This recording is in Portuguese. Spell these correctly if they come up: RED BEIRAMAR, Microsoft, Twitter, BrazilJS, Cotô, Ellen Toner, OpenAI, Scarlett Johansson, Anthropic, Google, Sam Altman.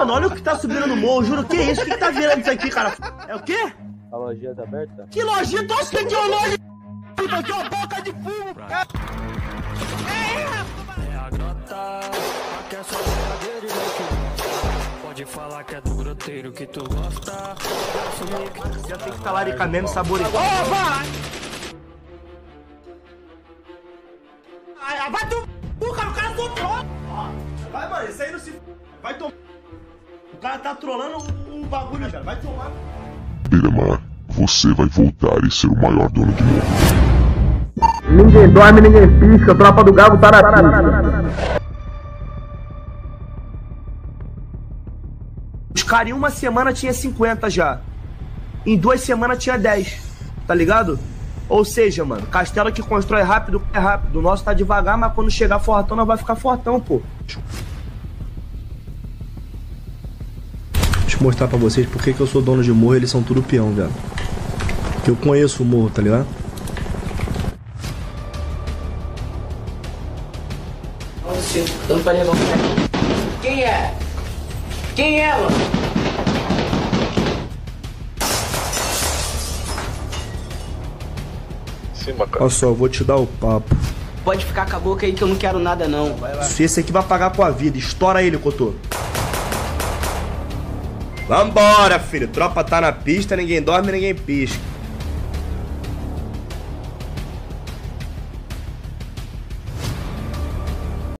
mano, olha o que tá subindo no morro, juro. Que isso? O que tá virando isso aqui, cara? É o quê? A lojinha tá aberta? Que lojinha? Tô sentindo uma loja de... Aqui, ó, boca de fumo, cara. Pode falar que é do groteiro que tu gosta. Já tem que talaricar mesmo, saborear. Vai tu... O cara só trola. Vai, mano, isso aí não se... Vai tomar... O cara tá trolando o bagulho, cara. Vai tomar... Beiramar, você vai voltar e ser o maior dono de novo. Ninguém dorme, ninguém pisca. Tropa do Gabo tarará. Os caras em uma semana tinha 50 já. Em 2 semanas tinha 10. Tá ligado? Ou seja, mano, castelo que constrói rápido, é rápido. O nosso tá devagar, mas quando chegar fortão, nós vai ficar fortão, pô. Deixa eu mostrar pra vocês por que eu sou dono de morro e eles são tudo peão, velho. Porque eu conheço o morro, tá ligado? Quem é? Quem é, mano? Sim, olha só, eu vou te dar o papo. Pode ficar com a boca aí que eu não quero nada, não. Vai lá. Esse aqui vai pagar com a vida. Estoura ele, Cotô. Vambora, filho. Tropa tá na pista, ninguém dorme, ninguém pisca.